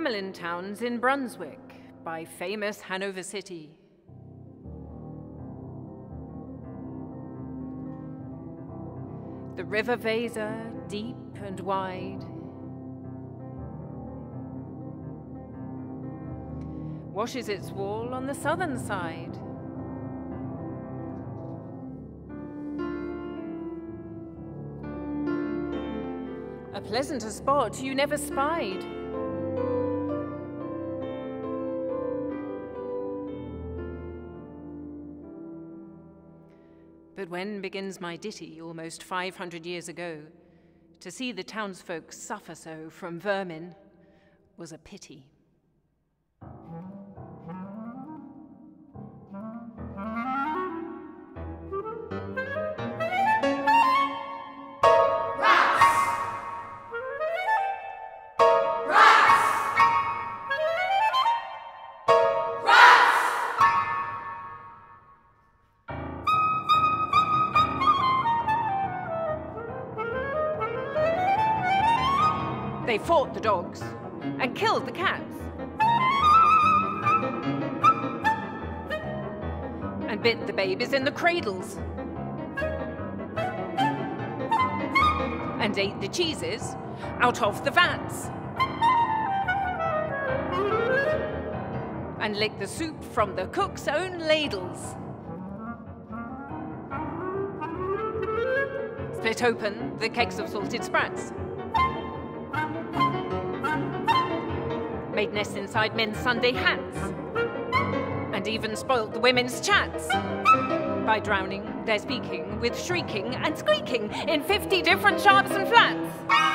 Hamelin towns in Brunswick by famous Hanover City. The River Weser, deep and wide, washes its wall on the southern side. A pleasanter spot you never spied. But when begins my ditty, almost 500 years ago, to see the townsfolk suffer so from vermin was a pity. They fought the dogs and killed the cats and bit the babies in the cradles and ate the cheeses out of the vats and licked the soup from the cook's own ladles. Split open the cakes of salted sprats, made nests inside men's Sunday hats, and even spoilt the women's chats by drowning their speaking with shrieking and squeaking in 50 different sharps and flats.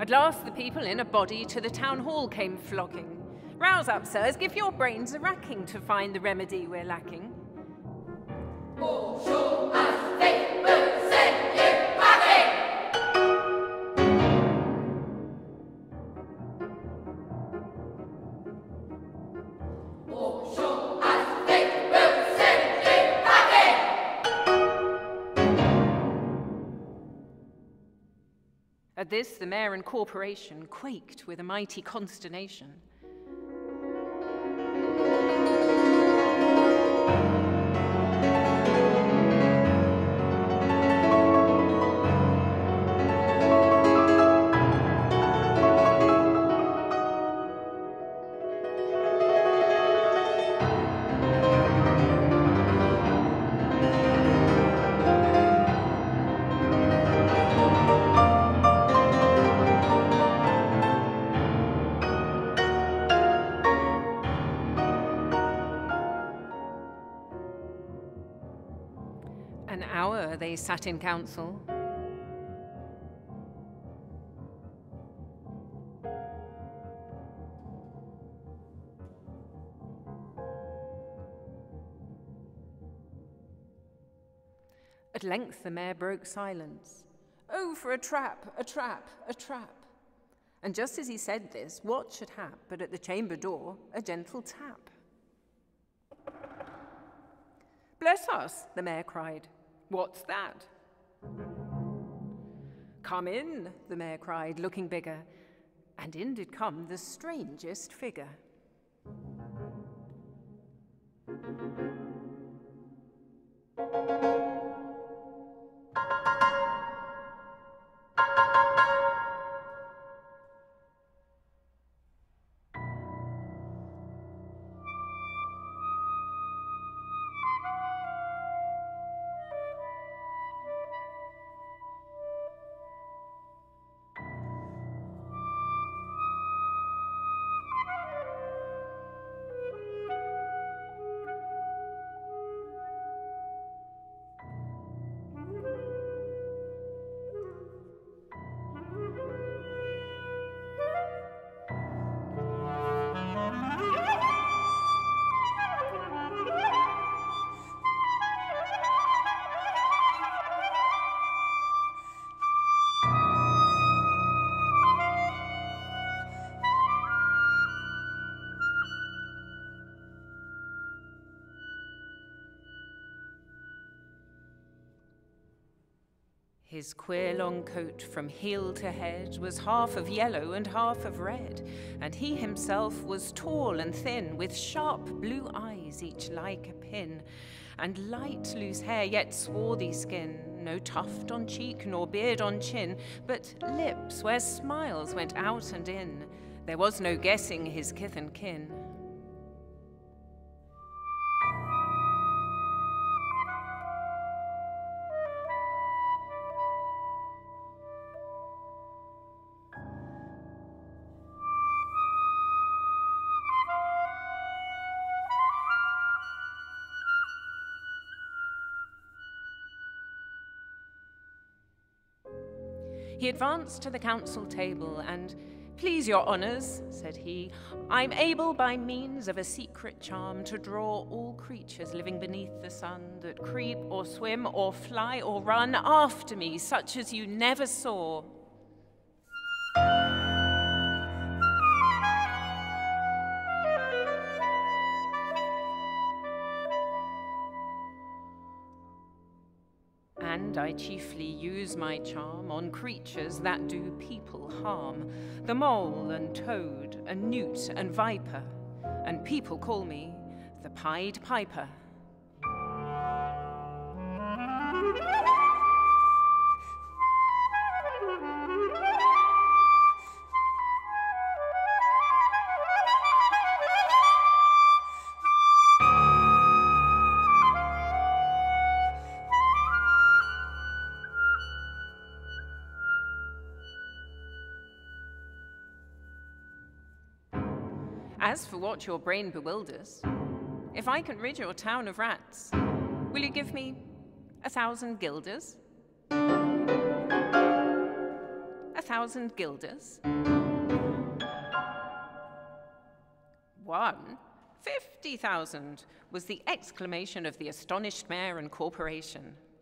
At last the people in a body to the town hall came flocking. Rouse up, sirs, give your brains a racking to find the remedy we're lacking. At this, the mayor and corporation quaked with a mighty consternation. An hour they sat in council. At length the mayor broke silence. "Oh, for a trap, a trap, a trap." And just as he said this, what should hap but at the chamber door a gentle tap. "Bless us," the mayor cried. "What's that?" "Come in," the mayor cried, looking bigger, and in did come the strangest figure. His queer long coat from heel to head was half of yellow and half of red, and he himself was tall and thin, with sharp blue eyes each like a pin, and light loose hair yet swarthy skin, no tuft on cheek nor beard on chin, but lips where smiles went out and in. There was no guessing his kith and kin. He advanced to the council table, and, "Please, your honours," said he, "I'm able by means of a secret charm to draw all creatures living beneath the sun that creep or swim or fly or run after me, such as you never saw." And I chiefly use my charm on creatures that do people harm, the mole and toad and newt and viper, and people call me the Pied Piper. As for what your brain bewilders, if I can rid your town of rats, will you give me 1,000 guilders? 1,000 guilders? 150,000 was the exclamation of the astonished mayor and corporation.